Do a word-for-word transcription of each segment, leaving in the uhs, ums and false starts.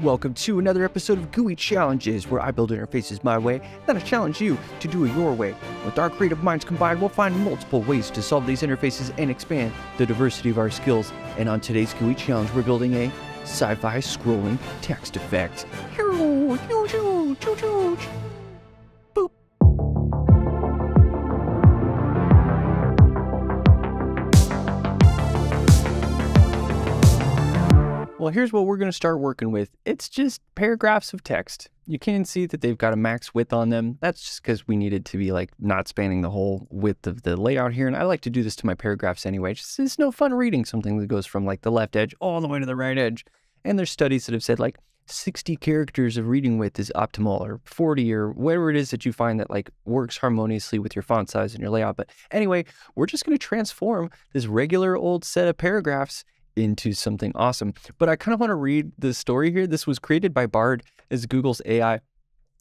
Welcome to another episode of G U I Challenges, where I build interfaces my way, then I challenge you to do it your way. With our creative minds combined, we'll find multiple ways to solve these interfaces and expand the diversity of our skills. And on today's G U I Challenge, we're building a sci-fi scrolling text effect. Huge, huge, huge, huge. Well, here's what we're going to start working with. It's just paragraphs of text. You can see that they've got a max width on them. That's just because we needed to be like not spanning the whole width of the layout here. And I like to do this to my paragraphs anyway. It's just, it's no fun reading something that goes from like the left edge all the way to the right edge. And there's studies that have said like sixty characters of reading width is optimal, or forty, or whatever it is that you find that like works harmoniously with your font size and your layout. But anyway, we're just going to transform this regular old set of paragraphs into something awesome. But I kind of want to read the story here. This was created by Bard as Google's A I,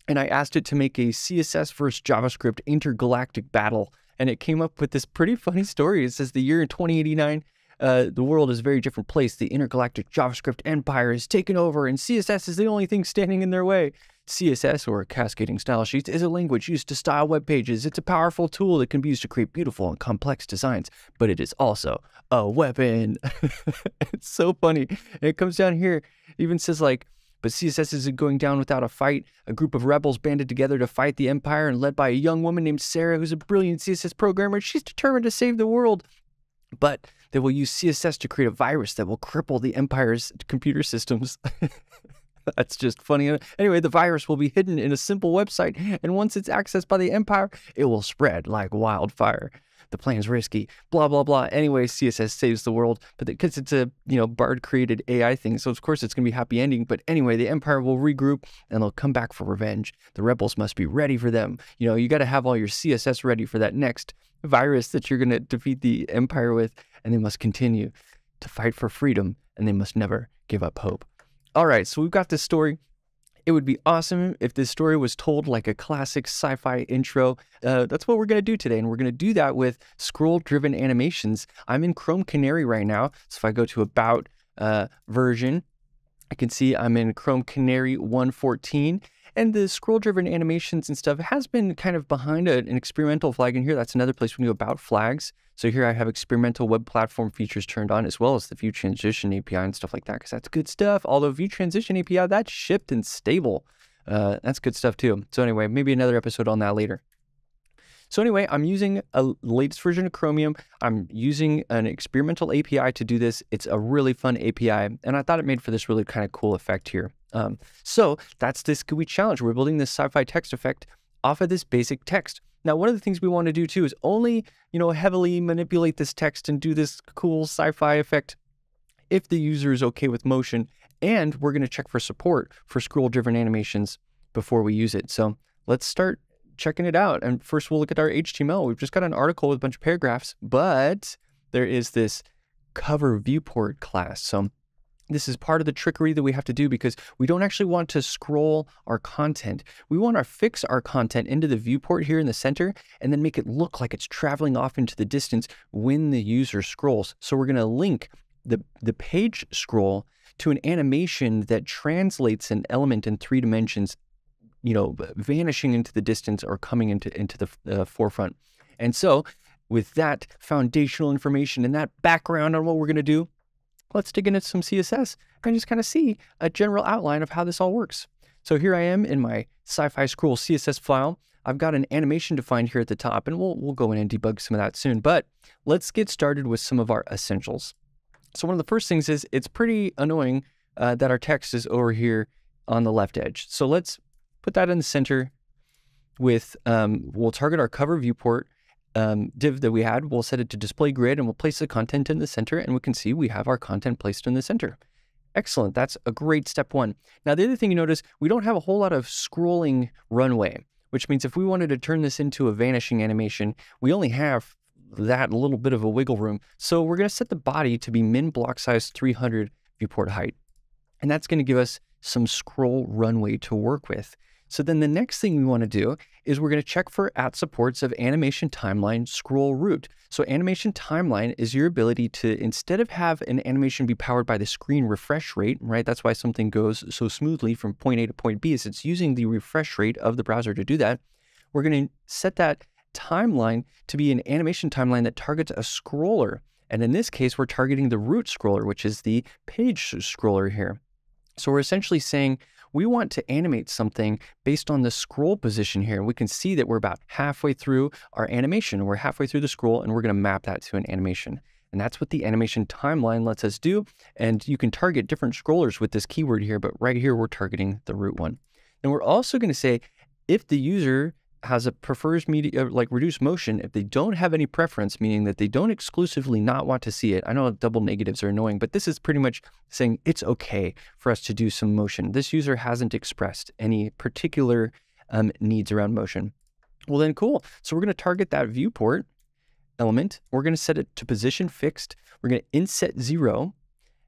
and I asked it to make a C S S versus JavaScript intergalactic battle, and it came up with this pretty funny story. It says the year in twenty eighty-nine, uh, the world is a very different place. The intergalactic JavaScript empire is taken over, and C S S is the only thing standing in their way. C S S, or cascading style sheets, is a language used to style web pages. It's a powerful tool that can be used to create beautiful and complex designs, but it is also a weapon. It's so funny. And it comes down here, it even says like, but C S S isn't going down without a fight. A group of rebels banded together to fight the empire, and led by a young woman named Sarah, who's a brilliant C S S programmer. She's determined to save the world, but they will use C S S to create a virus that will cripple the empire's computer systems. That's just funny. Anyway, the virus will be hidden in a simple website, and once it's accessed by the empire, it will spread like wildfire. The plan's risky, blah, blah, blah. Anyway, C S S saves the world, but because it's a, you know, Bard-created A I thing, so of course it's going to be happy ending. But anyway, the empire will regroup, and they'll come back for revenge. The rebels must be ready for them. You know, you got to have all your C S S ready for that next virus that you're going to defeat the empire with, and they must continue to fight for freedom, and they must never give up hope. All right, so we've got this story. It would be awesome if this story was told like a classic sci-fi intro. Uh, that's what we're going to do today, and we're going to do that with scroll-driven animations. I'm in Chrome Canary right now, so if I go to About uh, version, I can see I'm in Chrome Canary one point fourteen, and the scroll-driven animations and stuff has been kind of behind a, an experimental flag in here. That's another place we can go, About flags. So here I have experimental web platform features turned on, as well as the View Transition A P I and stuff like that, because that's good stuff. Although View Transition A P I, that's shipped and stable. Uh, that's good stuff too. So anyway, maybe another episode on that later. So anyway, I'm using a latest version of Chromium. I'm using an experimental A P I to do this. It's a really fun A P I, and I thought it made for this really kind of cool effect here. Um, so that's this G U I challenge. We're building this sci-fi text effect off of this basic text. Now, one of the things we want to do too is only, you know, heavily manipulate this text and do this cool sci-fi effect if the user is okay with motion, and we're going to check for support for scroll-driven animations before we use it. So let's start checking it out. And first we'll look at our H T M L. We've just got an article with a bunch of paragraphs, but there is this cover viewport class. So this is part of the trickery that we have to do, because we don't actually want to scroll our content. We want to fix our content into the viewport here in the center, and then make it look like it's traveling off into the distance when the user scrolls. So we're going to link the, the page scroll to an animation that translates an element in three dimensions, you know, vanishing into the distance or coming into, into the uh, forefront. And so with that foundational information and that background on what we're going to do, let's dig into some C S S and just kind of see a general outline of how this all works. So here I am in my sci-fi scroll C S S file. I've got an animation defined here at the top, and we'll, we'll go in and debug some of that soon. But let's get started with some of our essentials. So one of the first things is it's pretty annoying uh, that our text is over here on the left edge. So let's put that in the center with, um, we'll target our cover viewport um, div that we had. We'll set it to display grid, and we'll place the content in the center, and we can see we have our content placed in the center. Excellent. That's a great step one. Now, the other thing you notice, we don't have a whole lot of scrolling runway, which means if we wanted to turn this into a vanishing animation, we only have that little bit of a wiggle room. So we're going to set the body to be min block size three hundred viewport height, and that's going to give us some scroll runway to work with. So then the next thing we want to do is we're going to check for at supports of animation timeline scroll root. So animation timeline is your ability to, instead of have an animation be powered by the screen refresh rate, right? That's why something goes so smoothly from point A to point B, is it's using the refresh rate of the browser to do that. We're going to set that timeline to be an animation timeline that targets a scroller. And in this case, we're targeting the root scroller, which is the page scroller here. So we're essentially saying we want to animate something based on the scroll position here. We can see that we're about halfway through our animation. We're halfway through the scroll, and we're going to map that to an animation. And that's what the animation timeline lets us do. And you can target different scrollers with this keyword here, but right here, we're targeting the root one. And we're also going to say, if the user has a prefers media, like reduce motion, if they don't have any preference, meaning that they don't exclusively not want to see it. I know double negatives are annoying, but this is pretty much saying it's okay for us to do some motion. This user hasn't expressed any particular um, needs around motion. Well then cool. So we're going to target that viewport element. We're going to set it to position fixed. We're going to inset zero.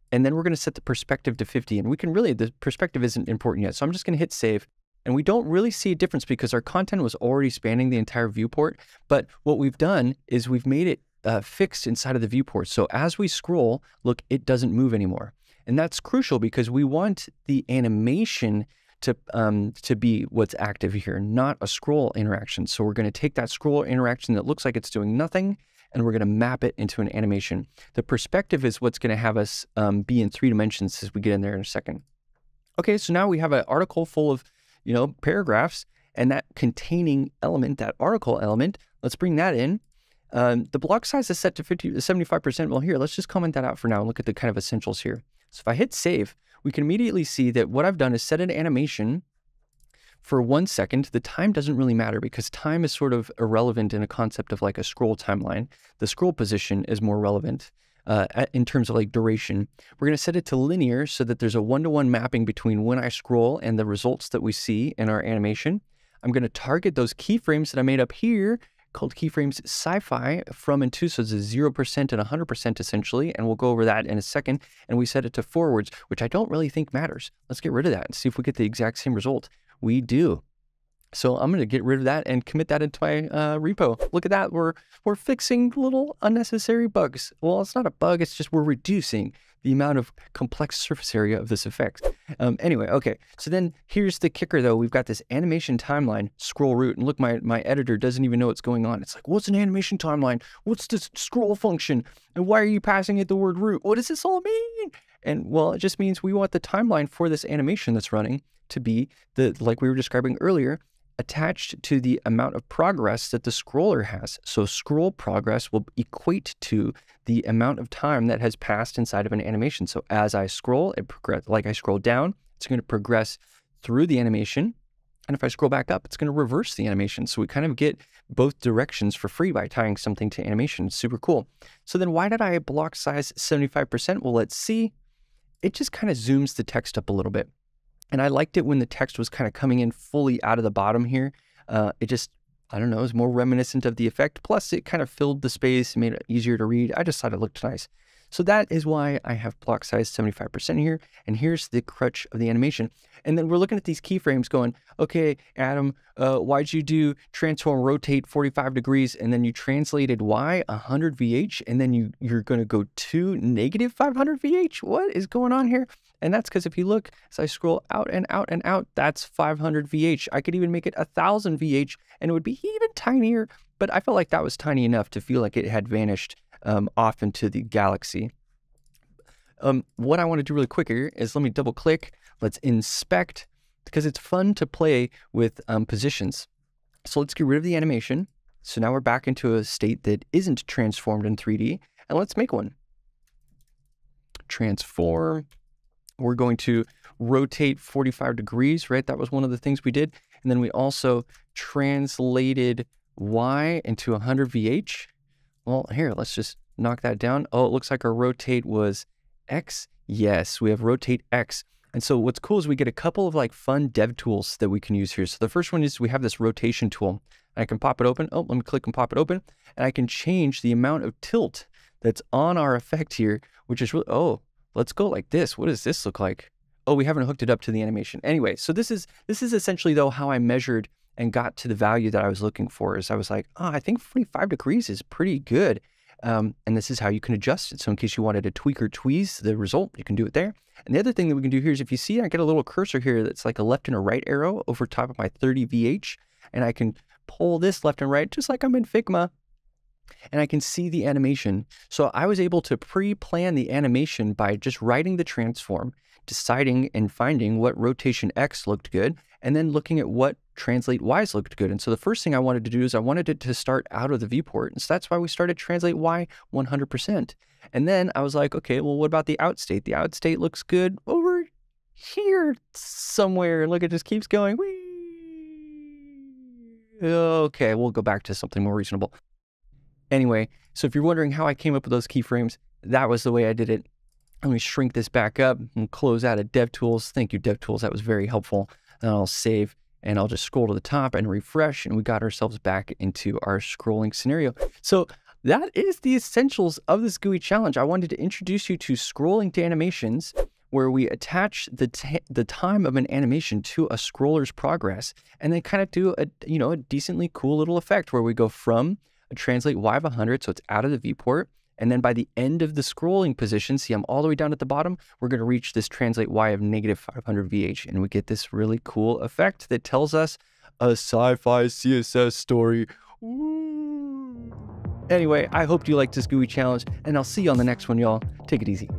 And then we're going to set the perspective to fifty. And we can really, the perspective isn't important yet. So I'm just going to hit save. And we don't really see a difference because our content was already spanning the entire viewport. But what we've done is we've made it uh, fixed inside of the viewport. So as we scroll, look, it doesn't move anymore. And that's crucial because we want the animation to, um, to be what's active here, not a scroll interaction. So we're going to take that scroll interaction that looks like it's doing nothing, and we're going to map it into an animation. The perspective is what's going to have us um, be in three dimensions as we get in there in a second. Okay, so now we have an article full of you know, paragraphs, and that containing element, that article element, let's bring that in. Um, the block size is set to fifty, seventy-five percent. Well, here, let's just comment that out for now and look at the kind of essentials here. So if I hit save, we can immediately see that what I've done is set an animation for one second. The time doesn't really matter because time is sort of irrelevant in a concept of like a scroll timeline. The scroll position is more relevant. Uh, in terms of like duration, we're going to set it to linear so that there's a one-to-one mapping between when I scroll and the results that we see in our animation. I'm going to target those keyframes that I made up here called keyframes sci-fi from and to, so it's a zero percent and one hundred percent essentially, and we'll go over that in a second. And we set it to forwards, which I don't really think matters. Let's get rid of that and see if we get the exact same result. We do. So I'm going to get rid of that and commit that into my uh, repo. Look at that. We're, we're fixing little unnecessary bugs. Well, it's not a bug. It's just we're reducing the amount of complex surface area of this effect. Um, anyway, okay. So then here's the kicker though. We've got this animation timeline scroll root. And look, my, my editor doesn't even know what's going on. It's like, what's an animation timeline? What's this scroll function? And why are you passing it the word root? What does this all mean? And well, it just means we want the timeline for this animation that's running to be the, like we were describing earlier, attached to the amount of progress that the scroller has. So scroll progress will equate to the amount of time that has passed inside of an animation. So as I scroll, it progress, like I scroll down, it's going to progress through the animation. And if I scroll back up, it's going to reverse the animation. So we kind of get both directions for free by tying something to animation. It's super cool. So then why did I block size seventy-five percent? Well, let's see. It just kind of zooms the text up a little bit. And I liked it when the text was kind of coming in fully out of the bottom here. Uh, it just, I don't know, is more reminiscent of the effect. Plus, it kind of filled the space, made it easier to read. I just thought it looked nice. So that is why I have block size seventy-five percent here. And here's the crutch of the animation. And then we're looking at these keyframes going, okay, Adam, uh, why'd you do transform, rotate forty-five degrees? And then you translated Y one hundred V H, and then you, you're going to go to negative five hundred V H. What is going on here? And that's because if you look, as I scroll out and out and out, that's five hundred V H. I could even make it one thousand V H, and it would be even tinier. But I felt like that was tiny enough to feel like it had vanished Um, off into the galaxy. Um, what I want to do really quick here is let me double click. Let's inspect because it's fun to play with um, positions. So let's get rid of the animation. So now we're back into a state that isn't transformed in three D, and let's make one. Transform. We're going to rotate forty-five degrees, right? That was one of the things we did. And then we also translated Y into one hundred V H. Well, here, let's just knock that down. Oh, it looks like our rotate was X. Yes, we have rotate X. And so what's cool is we get a couple of like fun dev tools that we can use here. So the first one is we have this rotation tool. I can pop it open. Oh, let me click and pop it open. And I can change the amount of tilt that's on our effect here, which is really, oh, let's go like this. What does this look like? oh, we haven't hooked it up to the animation. Anyway, so this is, this is essentially though how I measured and got to the value that I was looking for. Is I was like, oh, I think forty-five degrees is pretty good. Um, and this is how you can adjust it. So in case you wanted to tweak or tweeze the result, you can do it there. And the other thing that we can do here is, if you see, I get a little cursor here that's like a left and a right arrow over top of my thirty V H, and I can pull this left and right, just like I'm in Figma, and I can see the animation. So I was able to pre-plan the animation by just writing the transform, deciding and finding what rotation X looked good, and then looking at what translate Y's looked good. And so the first thing I wanted to do is I wanted it to start out of the viewport. And so that's why we started translate Y one hundred percent. And then I was like, okay, well, what about the out state? The out state looks good over here somewhere. Look, it just keeps going. Whee! Okay, we'll go back to something more reasonable. Anyway, so if you're wondering how I came up with those keyframes, that was the way I did it. Let me shrink this back up and close out of DevTools. Thank you, DevTools. That was very helpful. And I'll save, and I'll just scroll to the top and refresh, and we got ourselves back into our scrolling scenario. So that is the essentials of this G U I challenge. I wanted to introduce you to scrolling to animations, where we attach the t the time of an animation to a scroller's progress, and then kind of do a, you know, a decently cool little effect where we go from a translate Y of one hundred, so it's out of the viewport, and then by the end of the scrolling position, see, I'm all the way down at the bottom, we're going to reach this translate Y of negative five hundred V H, and we get this really cool effect that tells us a sci-fi C S S story. Ooh. Anyway, I hope you liked this G U I challenge, and I'll see you on the next one, y'all. Take it easy.